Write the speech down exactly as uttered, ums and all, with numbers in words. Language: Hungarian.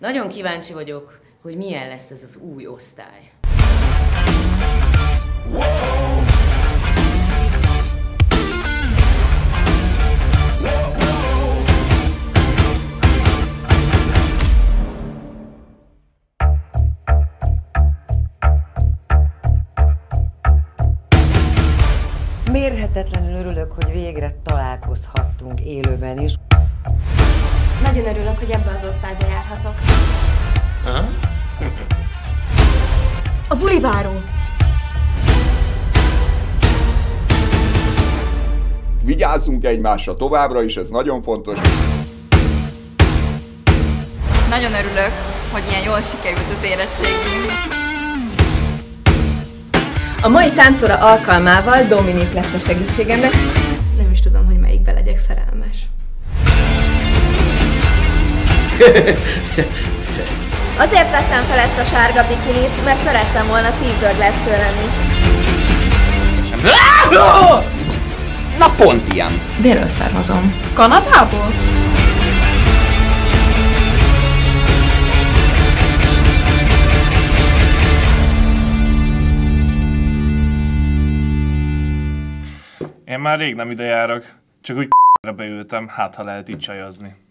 Nagyon kíváncsi vagyok, hogy milyen lesz ez az új osztály. Mérhetetlenül örülök, hogy végre találkozhattunk élőben is. Nagyon örülök, hogy ebben az osztályban járhatok. Ha? A bulibáró! Vigyázzunk egymásra továbbra is, ez nagyon fontos. Nagyon örülök, hogy ilyen jól sikerült az érettségünk. A mai táncóra alkalmával Dominik lesz a segítségemre. Nem is tudom, hogy melyikbe legyek szerelmes. Azért vettem fel ezt a sárga bikinit, mert szerettem volna szívdög lesz tőlem. Na pont ilyen. Délről származom. Kanadából? Én már rég nem ide járok, csak úgy k***ra beültem, hát ha lehet itt csajozni.